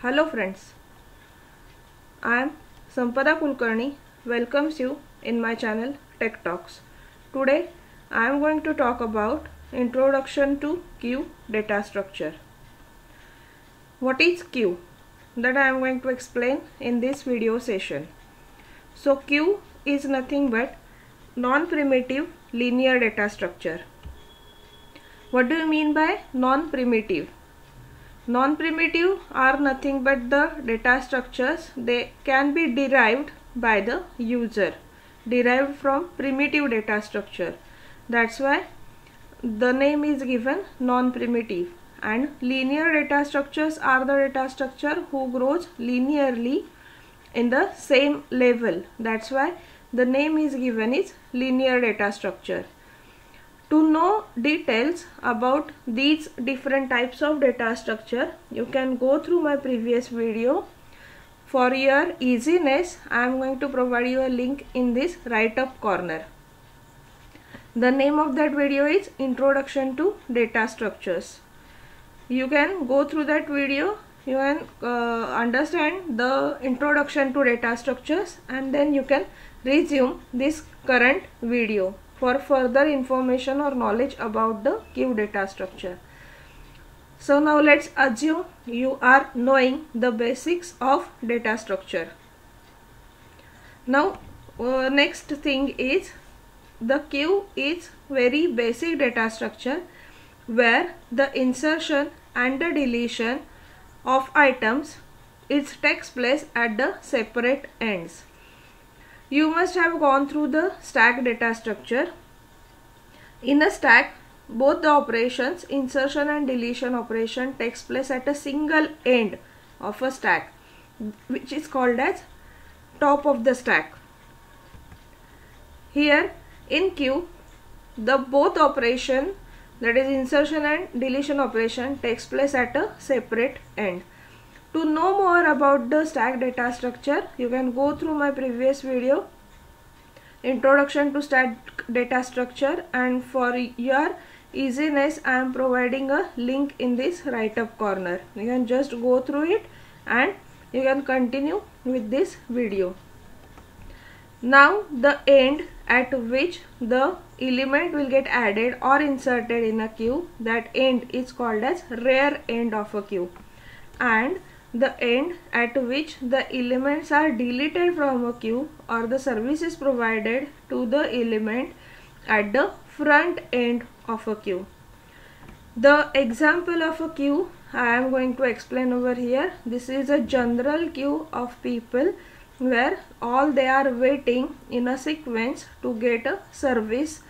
Hello friends, I am Sampada Kulkarni, welcomes you in my channel Tech Talks. Today I am going to talk about introduction to queue data structure. What is queue? That I am going to explain in this video session. So queue is nothing but non-primitive linear data structure. What do you mean by non-primitive? Non-primitive are nothing but the data structures. They can be derived by the user, derived from primitive data structure. That's why the name is given non-primitive. And linear data structures are the data structure who grows linearly in the same level. That's why the name is given is linear data structure. To know details about these different types of data structure, you can go through my previous video. For your easiness, I am going to provide you a link in this right up corner. The name of that video is Introduction to Data Structures. You can go through that video, you can understand the introduction to data structures, and then you can resume this current video for further information or knowledge about the queue data structure. So now let's assume you are knowing the basics of data structure. Now next thing is, the queue is very basic data structure where the insertion and the deletion of items takes place at the separate ends. You must have gone through the stack data structure. In a stack, both the operations, insertion and deletion operation, takes place at a single end of a stack, which is called as top of the stack. Here in queue, the both operation, that is insertion and deletion operation, takes place at a separate end. To know more about the stack data structure, you can go through my previous video, Introduction to Stack Data Structure, and for your easiness I am providing a link in this right up corner. You can just go through it and you can continue with this video. Now the end at which the element will get added or inserted in a queue, that end is called as rear end of a queue, and the end at which the elements are deleted from a queue or the services provided to the element at the front end of a queue. The example of a queue I am going to explain over here. This is a general queue of people where all they are waiting in a sequence to get a service.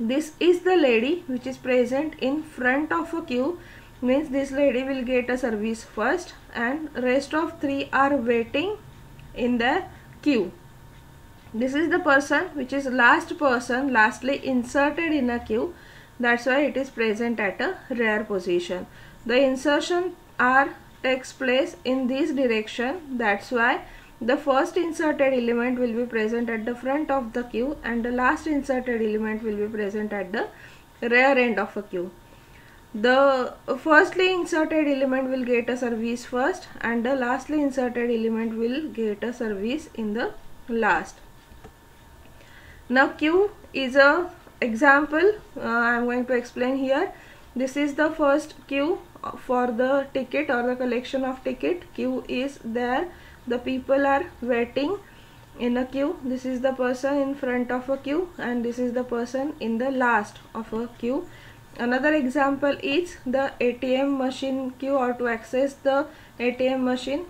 This is the lady which is present in front of a queue, means this lady will get a service first, and rest of three are waiting in the queue. This is the person which is last person, lastly inserted in a queue. That's why it is present at a rear position. The insertion takes place in this direction. That's why the first inserted element will be present at the front of the queue and the last inserted element will be present at the rear end of a queue. The firstly inserted element will get a service first and the lastly inserted element will get a service in the last. Now queue is a example I am going to explain here. This is the first queue for the ticket or the collection of ticket. Queue is there, the people are waiting in a queue. This is the person in front of a queue and this is the person in the last of a queue. Another example is the ATM machine queue, or to access the ATM machine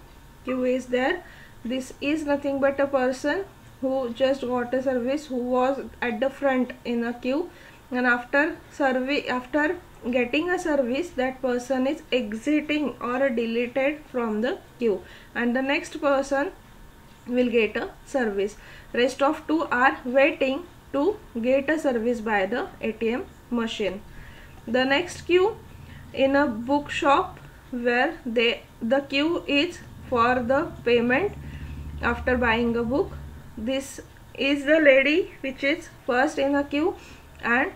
queue is there. This is nothing but a person who just got a service, who was at the front in a queue, and after getting a service, that person is exiting or deleted from the queue and the next person will get a service. Rest of two are waiting to get a service by the ATM machine. The next queue in a bookshop, where the queue is for the payment after buying a book. This is the lady which is first in a queue and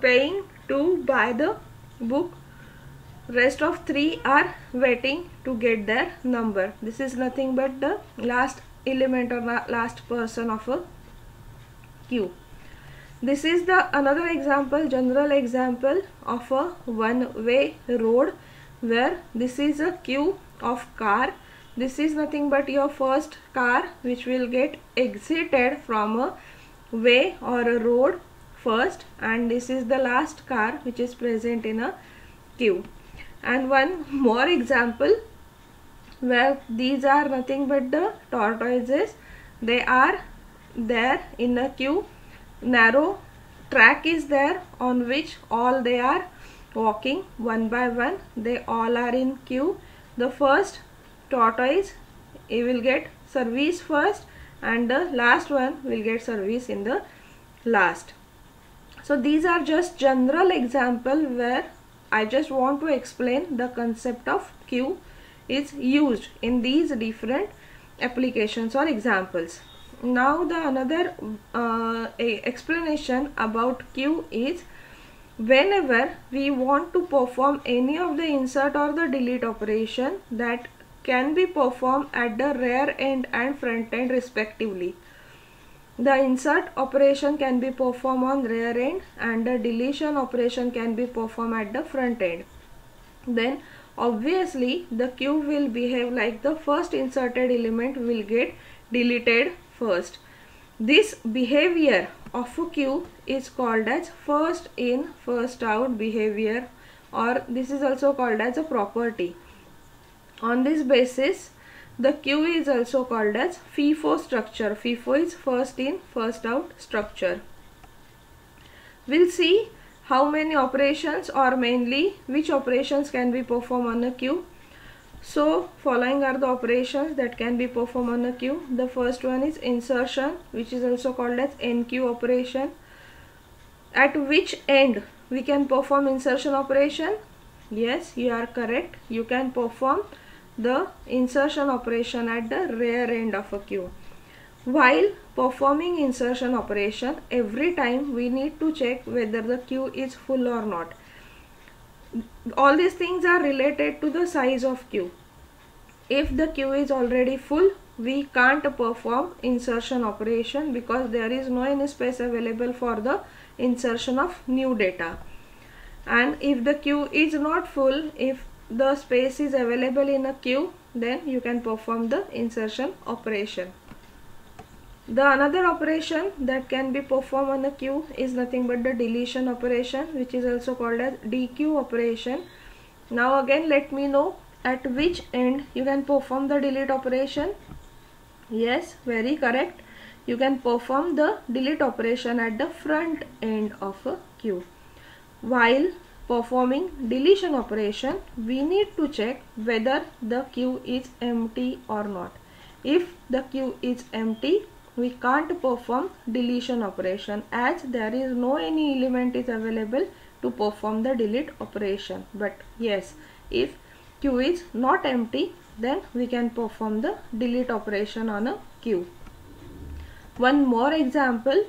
paying to buy the book rest of 3 are waiting to get their number. This is nothing but the last element or last person of a queue. This is the another example, general example of a one-way road, where this is a queue of car. This is nothing but your first car which will get exited from a way or a road first, and this is the last car which is present in a queue. And one more example, where these are nothing but the tortoises. They are there in a queue. Narrow track is there on which all they are walking one by one. They all are in queue. The first tortoise, he will get service first, and the last one will get service in the last. So these are just general example where I just want to explain the concept of queue is used in these different applications or examples. Now the another explanation about queue is, whenever we want to perform any of the insert or the delete operation that can be performed at the rear end and front end respectively. The insert operation can be performed on rear end and the deletion operation can be performed at the front end. Then obviously the queue will behave like the first inserted element will get deleted first. This behavior of a queue is called as first in, first out behavior, or this is also called as a property. On this basis, the queue is also called as FIFO structure. FIFO is first in, first out structure. We'll see how many operations or mainly which operations can be performed on a queue. So, following are the operations that can be performed on a queue. The first one is insertion, which is also called as NQ operation. At which end we can perform insertion operation? Yes, you are correct. You can perform the insertion operation at the rear end of a queue. While performing insertion operation, every time we need to check whether the queue is full or not. All these things are related to the size of queue. If the queue is already full, we can't perform insertion operation because there is no any space available for the insertion of new data. And if the queue is not full, if the space is available in a queue, then you can perform the insertion operation. The another operation that can be performed on a queue is nothing but the deletion operation, which is also called as DQ operation. Now again, let me know at which end you can perform the delete operation. Yes, very correct. You can perform the delete operation at the front end of a queue. While performing deletion operation, we need to check whether the queue is empty or not. If the queue is empty, we can't perform deletion operation as there is no any element is available to perform the delete operation. But yes, if queue is not empty, then we can perform the delete operation on a queue. One more example,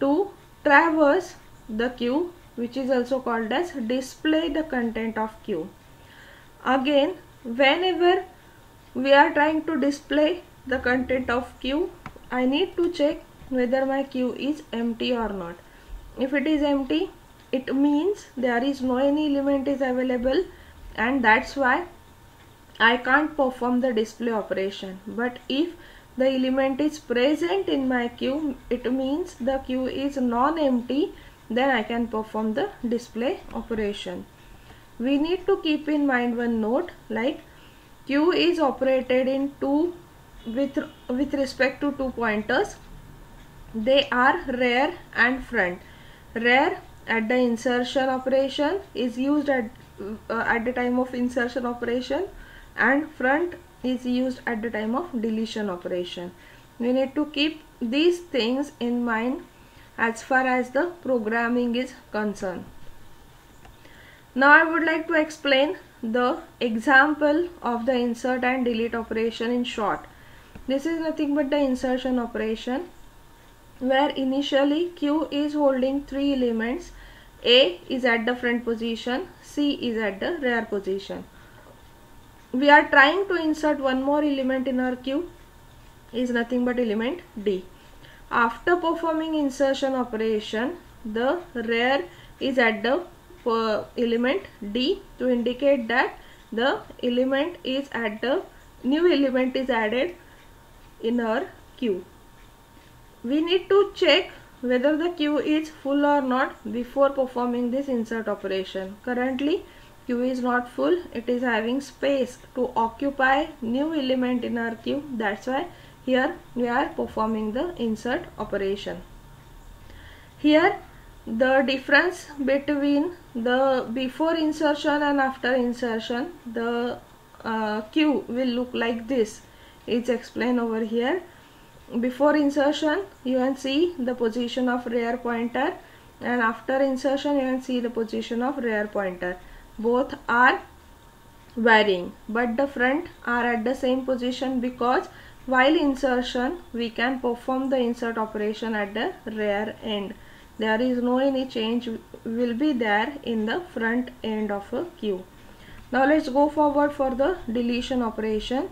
to traverse the queue, which is also called as display the content of queue. Again, whenever we are trying to display the content of queue, I need to check whether my queue is empty or not. If it is empty, it means there is no any element is available, and that's why I can't perform the display operation. But if the element is present in my queue, it means the queue is non-empty, then I can perform the display operation. We need to keep in mind one note, like queue is operated in with respect to two pointers. They are rear and front. Rear at the insertion operation is used at the time of insertion operation, and front is used at the time of deletion operation. We need to keep these things in mind as far as the programming is concerned. Now I would like to explain the example of the insert and delete operation in short. This is nothing but the insertion operation, where initially queue is holding 3 elements. A is at the front position, C is at the rear position. We are trying to insert one more element in our queue, is nothing but element D. After performing insertion operation, the rear is at the element D to indicate that the element is at the new element is added in our queue. We need to check whether the queue is full or not before performing this insert operation. Currently, queue is not full, it is having space to occupy new element in our queue. That's why here we are performing the insert operation. Here the difference between the before insertion and after insertion, the queue will look like this. It's explained over here. Before insertion you can see the position of rear pointer, and after insertion you can see the position of rear pointer. Both are varying, but the front are at the same position because while insertion we can perform the insert operation at the rear end. There is no any change will be there in the front end of a queue. Now let's go forward for the deletion operation.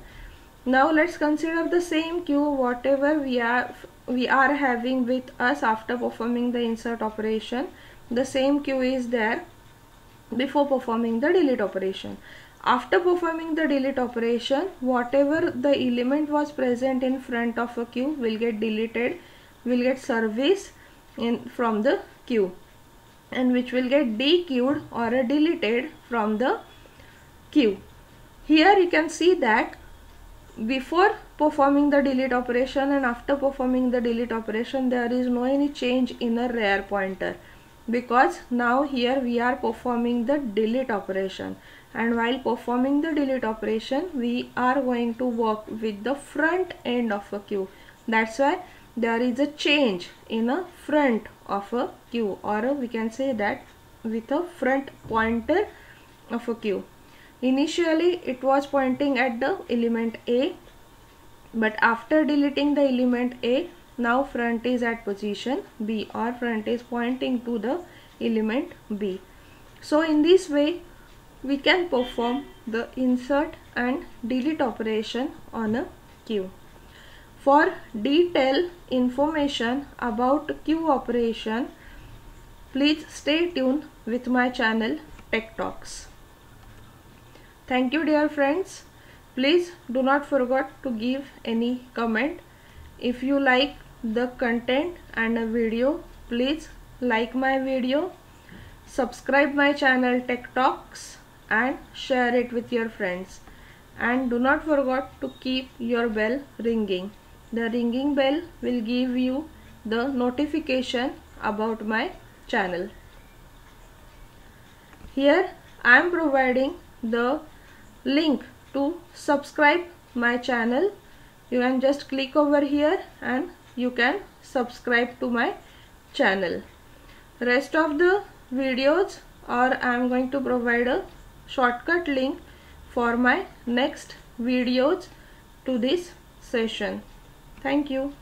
Now let's consider the same queue whatever we are having with us after performing the insert operation. The same queue is there before performing the delete operation. After performing the delete operation, whatever the element was present in front of a queue will get deleted, will get serviced from the queue, and which will get dequeued or deleted from the queue. Here you can see that before performing the delete operation and after performing the delete operation there is no any change in a rear pointer, because now here we are performing the delete operation, and while performing the delete operation we are going to work with the front end of a queue. That's why there is a change in a front of a queue, or we can say that with a front pointer of a queue. Initially it was pointing at the element A, but after deleting the element A, now front is at position B, or front is pointing to the element B. So in this way we can perform the insert and delete operation on a queue. For detailed information about queue operation, please stay tuned with my channel Tech Talks. Thank you dear friends. Please do not forget to give any comment. If you like the content and a video, please like my video, subscribe my channel Tech Talks and share it with your friends. And do not forget to keep your bell ringing. The ringing bell will give you the notification about my channel. Here I am providing the link to subscribe my channel. You can just click over here and you can subscribe to my channel. Rest of the videos, or I am going to provide a shortcut link for my next videos to this session. Thank you.